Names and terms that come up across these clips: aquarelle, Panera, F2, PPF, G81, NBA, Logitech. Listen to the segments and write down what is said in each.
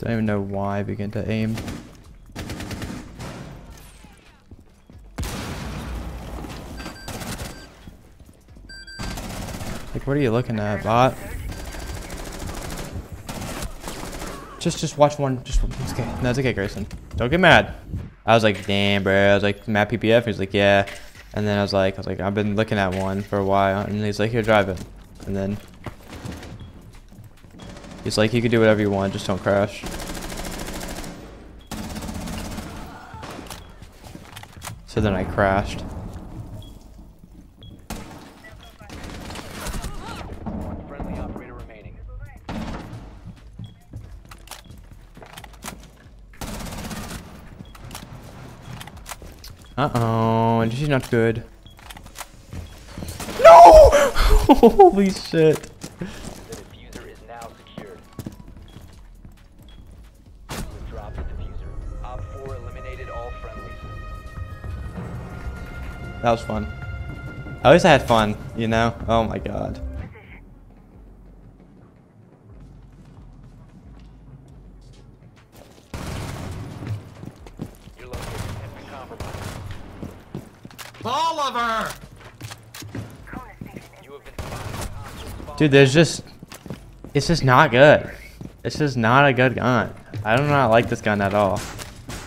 Don't even know why I begin to aim. Like, what are you looking at, bot? Just watch one. Just one. It's okay. No, it's okay, Grayson. Don't get mad. I was like, damn, bro. I was like, mad PPF. He's like, yeah. And then I was like, I've been looking at one for a while. And he's like, here, drive it. And then he's like, you can do whatever you want. Just don't crash. So then I crashed. Uh-oh, and she's not good. No! Holy shit. The diffuser is now secured. We dropped the diffuser. Op 4 eliminated all friendlies. That was fun. At least I had fun, you know? Oh my god. Oliver! Dude, it's just not good. It's just not a good gun. I do not like this gun at all.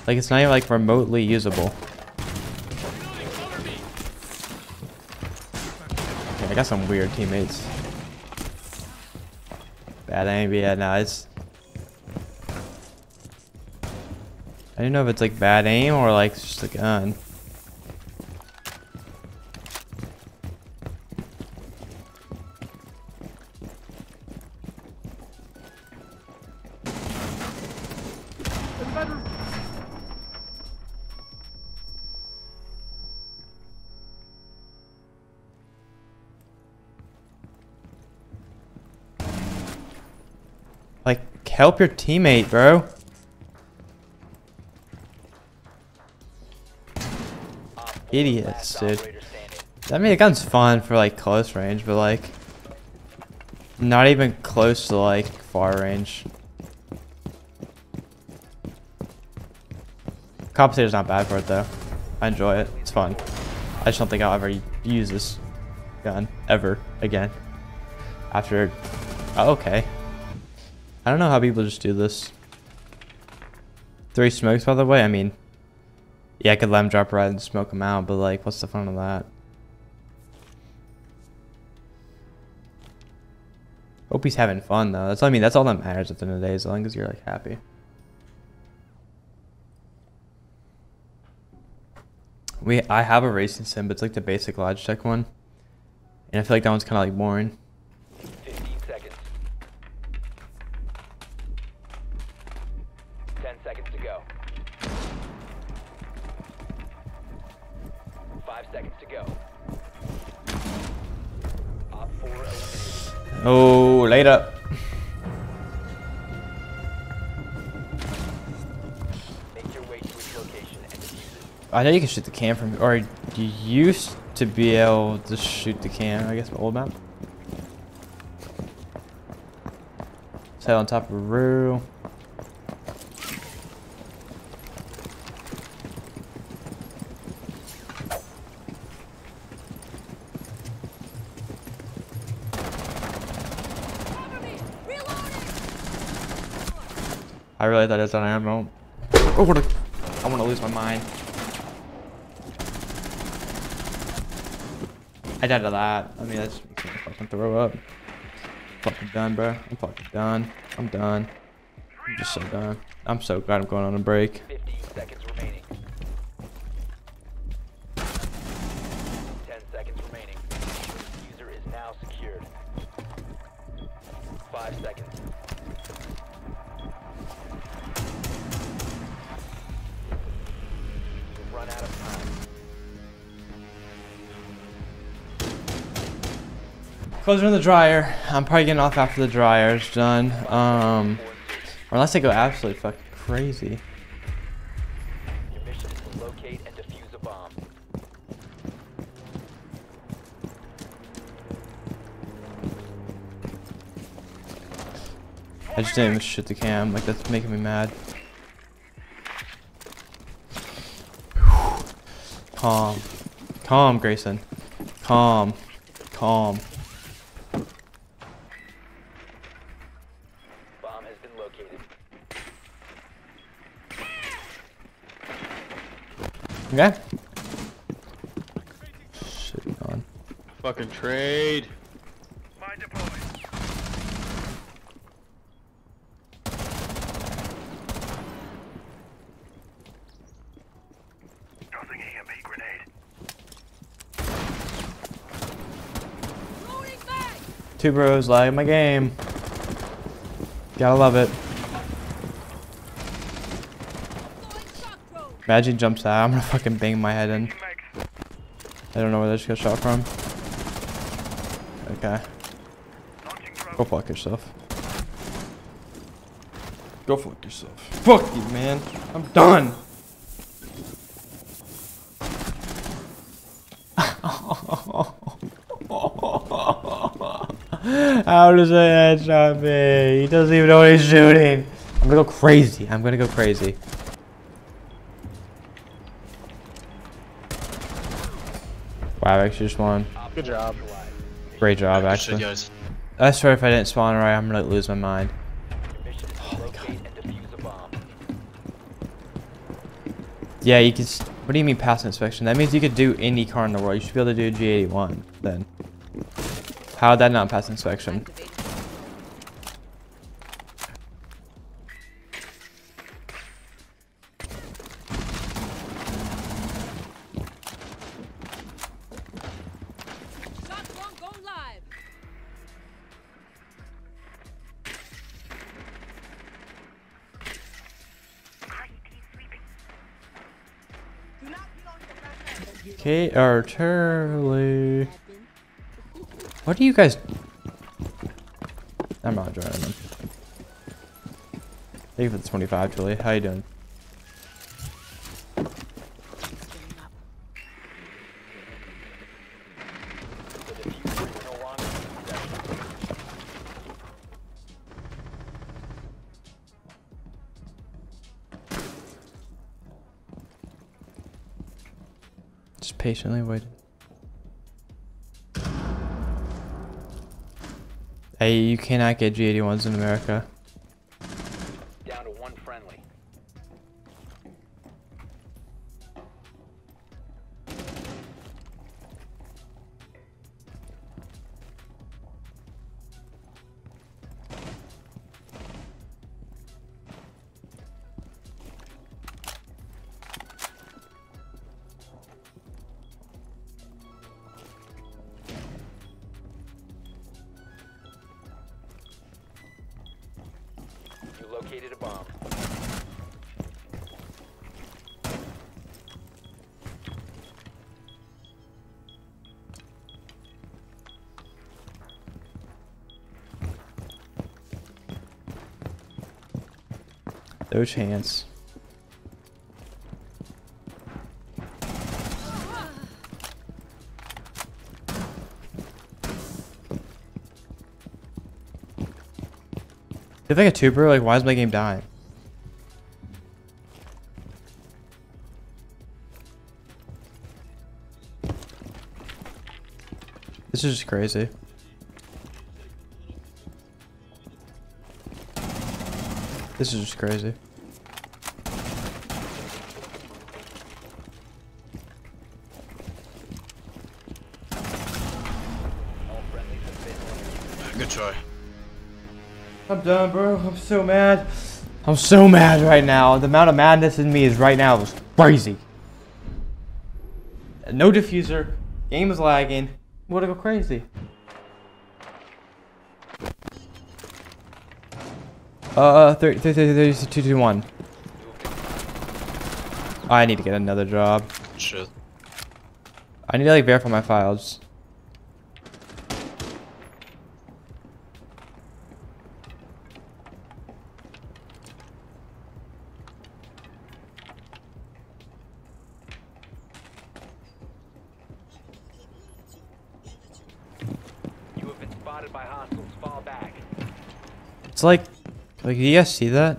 Like, it's not even like remotely usable. Okay, I got some weird teammates. Bad aim, yeah, nah, it's... I don't know if it's like bad aim or like just the gun. Like, help your teammate, bro. Idiots, dude. I mean, the gun's fun for like close range, but like, not even close to like far range. Compensator's not bad for it though. I enjoy it. It's fun. I just don't think I'll ever use this gun ever again. After, oh, okay. I don't know how people just do this. 3 smokes, by the way. I mean, yeah, I could let him drop right and smoke him out, but like, what's the fun of that? Hope he's having fun though. That's all, I mean, that's all that matters at the end of the day, as long as you're like happy. I have a racing sim, but it's like the basic Logitech one, and I feel like that one's kind of like boring. Oh, later. Make your way to its location and defuse it. I know you can shoot the cam from, or you used to be able to shoot the cam, I guess, my old map. Let's head on top of Rue. I really thought it was an ammo. Oh, what a, I want to lose my mind. I died to that. I mean, that's fucking throw up. I'm fucking done, bro. I'm fucking done. I'm done. I'm just so done. I'm so glad I'm going on a break. 15 seconds remaining. 10 seconds remaining. User is now secured. 5 seconds. Out of time. Clothes are in the dryer. I'm probably getting off after the dryer's done. Or unless I go absolutely fucking crazy. Your mission is to locate and defuse a bomb. I just didn't even shit the cam. Like, that's making me mad. Whew. Calm. Calm, Grayson. Calm. Calm. Bomb has been located. Okay. Shitting on. Fucking trade. Two bros lagging my game. Gotta love it. Imagine jumps out. I'm gonna fucking bang my head in. I don't know where they just got shot from. Okay. Go fuck yourself. Go fuck yourself. Fuck you, man. I'm done. How does that headshot me? He doesn't even know what he's shooting. I'm gonna go crazy. I'm gonna go crazy. Wow, I actually just won. Good job. Great job, actually. I swear if I didn't spawn right, I'm gonna lose my mind. Oh, God. Yeah, you can. What do you mean pass inspection? That means you could do any car in the world. You should be able to do a G81 then. How did that not pass inspection? Okay, our Charlie. What do you guys? I'm not joining them. Thank you for the 25, Julie. How you doing? Just patiently waiting. Hey, you cannot get G81s in America. Down to one friendly. Located a bomb. No chance. If I get a tuber, like, why is my game dying? This is just crazy. This is just crazy. Good try. I'm done, bro. I'm so mad. I'm so mad right now. The amount of madness in me is right now is crazy. No diffuser. Game is lagging. I'm gonna go crazy. Three, two, one. I need to get another job. Shit. I need to like verify my files. By hostiles, fall back. It's like Like, do you guys see that?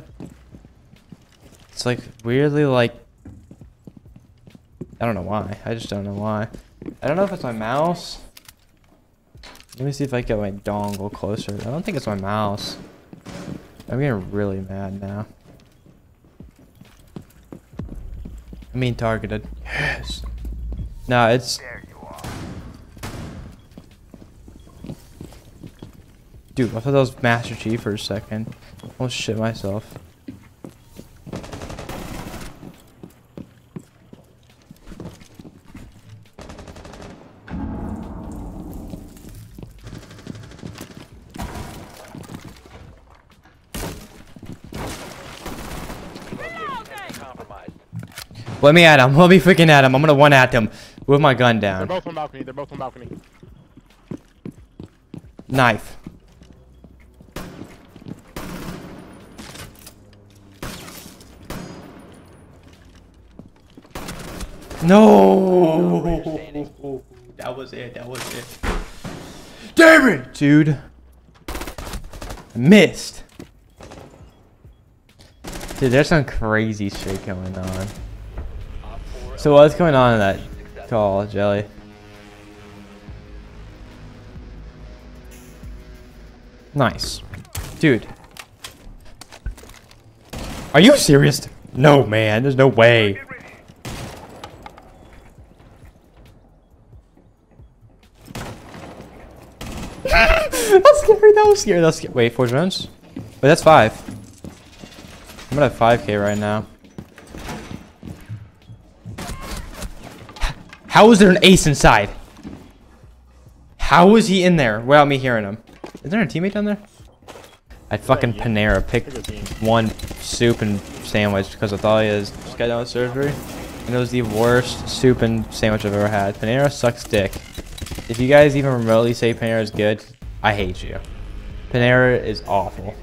It's like weirdly like, I don't know why. I just don't know why. I don't know if it's my mouse. Let me see if I get my dongle closer. I don't think it's my mouse. I'm getting really mad now. I mean targeted. Yes. No, it's... Dude, I thought that was Master Chief for a second. I almost shit myself. Let me at him. Let me freaking at him. I'm gonna one at him with my gun down. They're both on balcony. They're both on balcony. Knife. No. That was it. That was it. Damn it, dude. I missed. Dude, there's some crazy shit going on. So what's going on in that call, Jelly? Nice. Dude. Are you serious? No, man. There's no way. That's scary. That was scary. That's scary. Wait, 4 rounds? Wait, that's 5. I'm gonna have 5K right now. How is there an ace inside? How is he in there without me hearing him? Is there a teammate down there? I'd fucking Panera pick one soup and sandwich because I thought he is. Just got done with surgery. And it was the worst soup and sandwich I've ever had. Panera sucks dick. If you guys even remotely say Panera is good, I hate you. Panera is awful.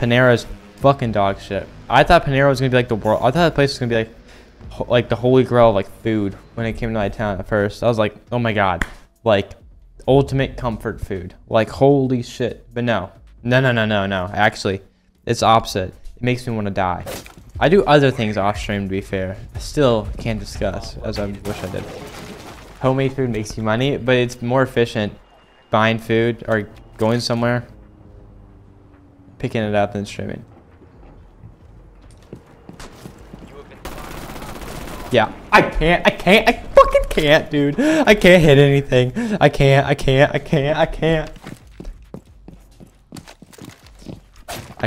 Panera is fucking dog shit. I thought Panera was gonna be like the world. I thought the place was gonna be like the holy grail of like food when it came to my town at first. I was like, oh my god, like ultimate comfort food, like holy shit. But no, actually it's opposite. It makes me want to die. I do other things off stream, to be fair. I still can't discuss, as I wish I did. Homemade food makes you money, but it's more efficient buying food or going somewhere, picking it up and streaming. Yeah, I fucking can't, dude. I can't hit anything. I can't. I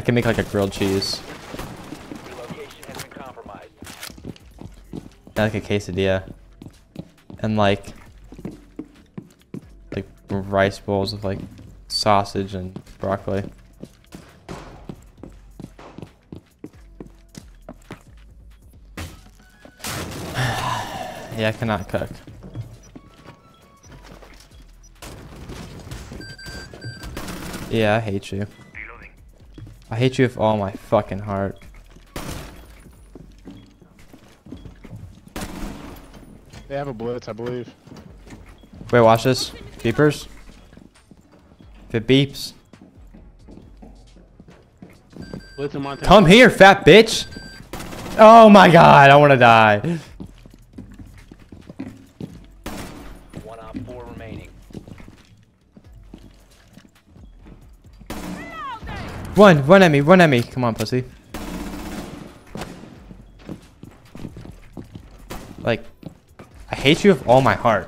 can make like a grilled cheese. Your location has been compromised. Like a quesadilla. And like rice bowls with like sausage and broccoli. Yeah, I cannot cook. Yeah, I hate you. I hate you with all my fucking heart. They have a blitz, I believe. Wait, watch this. Beepers. If it beeps. Come here, fat bitch! Oh my god, I wanna die. Run at me, run at me. Come on, pussy. Like, I hate you with all my heart.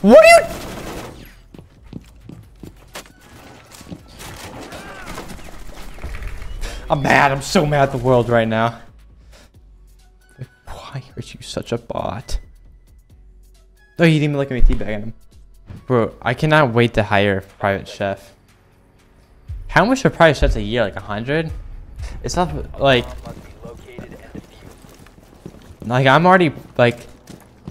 What are you? I'm mad. I'm so mad at the world right now. Why are you such a bot? Oh, he didn't even look at me teabagging him. Bro, I cannot wait to hire a private chef. How much are private chefs a year? Like 100? It's not like... Like, I'm already, like...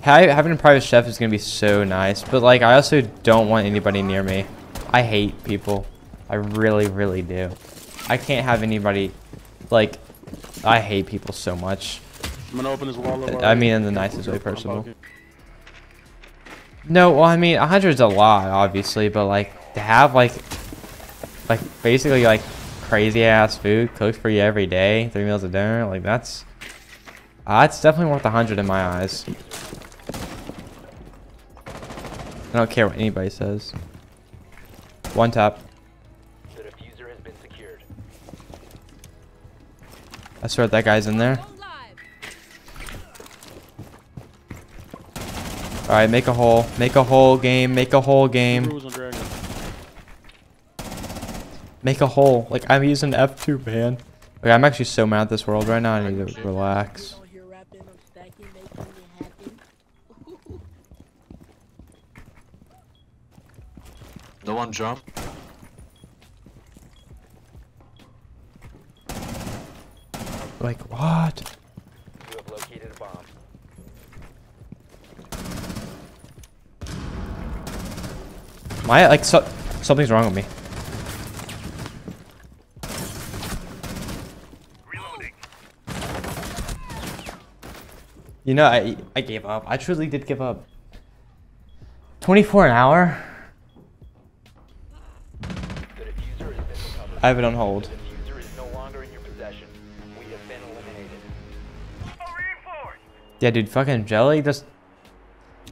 Having a private chef is going to be so nice. But, like, I also don't want anybody near me. I hate people. I really, really do. I can't have anybody... Like, I hate people so much. I'm gonna open his wall. I mean, in the nicest way possible. No, well, I mean, 100's a lot, obviously, but, like, to have, like, basically, like, crazy-ass food cooked for you every day, 3 meals a dinner, like, that's definitely worth 100 in my eyes. I don't care what anybody says. 1 tap. The diffuser has been secured. I swear that guy's in there. Alright, make a hole. Make a hole, game. Make a hole, game. Make a hole. Like, I'm using F2, man. Okay, I'm actually so mad at this world right now. I need to relax. No one jump. Like, what? You have located a bomb. My, like, something's wrong with me. Reloading. You know, I gave up. I truly did give up. 24 an hour? The diffuser has been recovered. I have it on hold. The diffuser is no longer in your possession. We have been eliminated. Yeah, dude, fucking Jelly just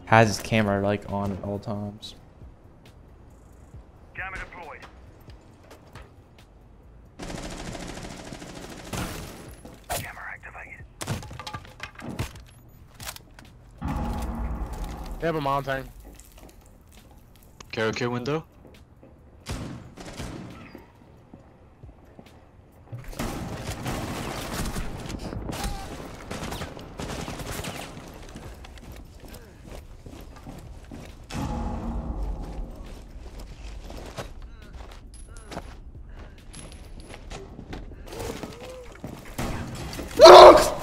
has his camera, like, on at all times. They have a mountain. Karaoke window.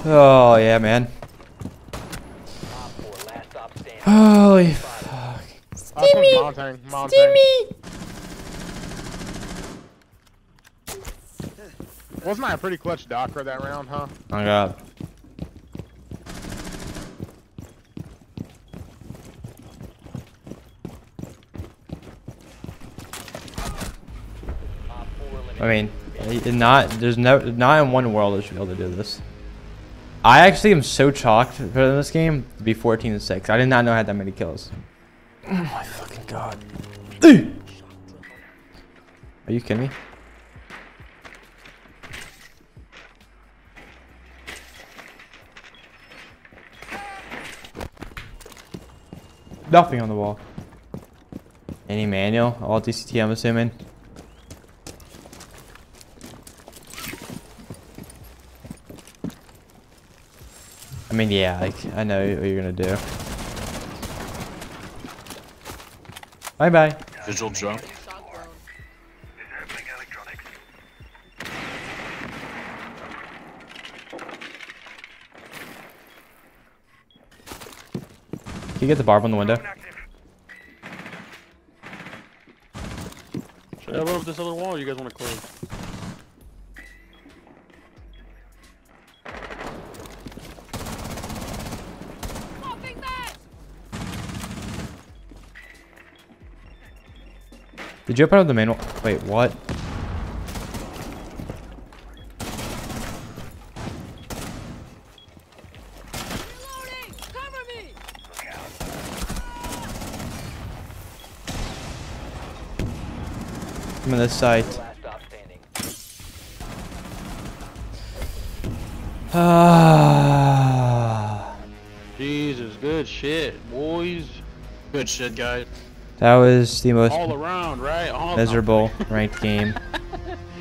Oh yeah, man. Holy fuck. Steamy! Steamy! Wasn't I a pretty clutch docker that round, huh? Oh my god. I mean, there's not in one world that should be able to do this. I actually am so chalked for this game to be 14-6. I did not know I had that many kills. Oh my fucking god. Are you kidding me? Nothing on the wall. Any manual? All DCT, I'm assuming. I mean, yeah, like, I know what you're gonna do. Bye-bye. Visual jump. Can you get the barb on the window? Should I go over this other wall or you guys want to close? Did you open up the manual? Wait, what? Reloading! Cover me! Look out. I'm on this side. Jesus, good shit, boys. Good shit, guys. That was the most all around, right? All miserable ranked game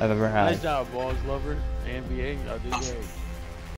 I've ever had. Nice job, balls lover. NBA.